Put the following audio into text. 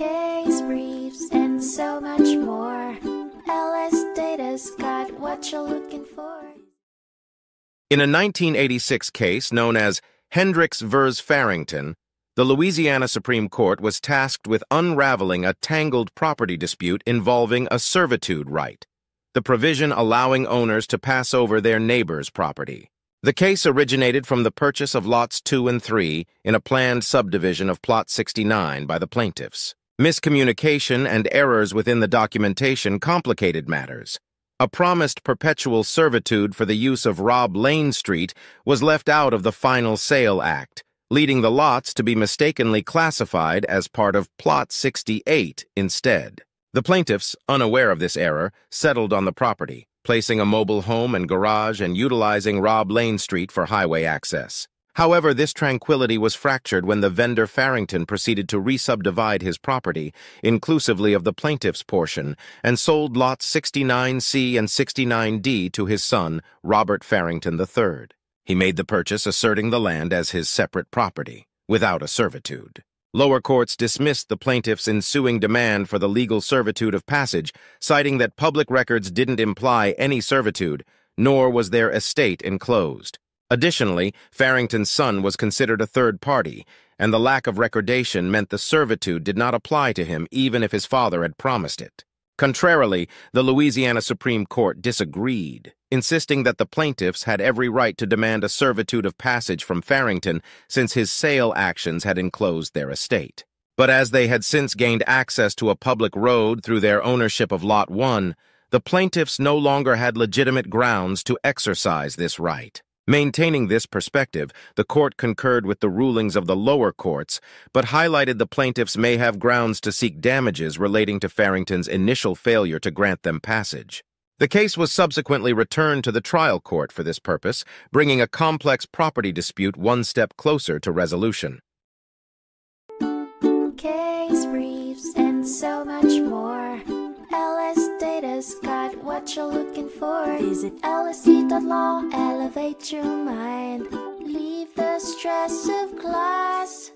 case briefs, and so much more. LS Data's got what you're looking for. In a 1986 case known as Hendrix v. Farrington, the Louisiana Supreme Court was tasked with unraveling a tangled property dispute involving a servitude right, the provision allowing owners to pass over their neighbor's property. The case originated from the purchase of Lots 2 and 3 in a planned subdivision of Plot 69 by the plaintiffs. Miscommunication and errors within the documentation complicated matters. A promised perpetual servitude for the use of Rob Lane Street was left out of the final sale act, leading the lots to be mistakenly classified as part of Plot 68 instead. The plaintiffs, unaware of this error, settled on the property, placing a mobile home and garage and utilizing Rob Lane Street for highway access. However, this tranquility was fractured when the vendor Farrington proceeded to re-subdivide his property, inclusively of the plaintiff's portion, and sold Lots 69C and 69D to his son, Robert Farrington III. He made the purchase asserting the land as his separate property, without a servitude. Lower courts dismissed the plaintiff's ensuing demand for the legal servitude of passage, citing that public records didn't imply any servitude, nor was their estate enclosed. Additionally, Farrington's son was considered a third party, and the lack of recordation meant the servitude did not apply to him even if his father had promised it. Contrarily, the Louisiana Supreme Court disagreed, insisting that the plaintiffs had every right to demand a servitude of passage from Farrington since his sale actions had enclosed their estate. But as they had since gained access to a public road through their ownership of Lot 1, the plaintiffs no longer had legitimate grounds to exercise this right. Maintaining this perspective, the court concurred with the rulings of the lower courts, but highlighted the plaintiffs may have grounds to seek damages relating to Farrington's initial failure to grant them passage. The case was subsequently returned to the trial court for this purpose, bringing a complex property dispute one step closer to resolution. Case briefs and so much more. LS Data's got what you're looking for. Visit lsd.law, elevate your mind, leave the stress of class.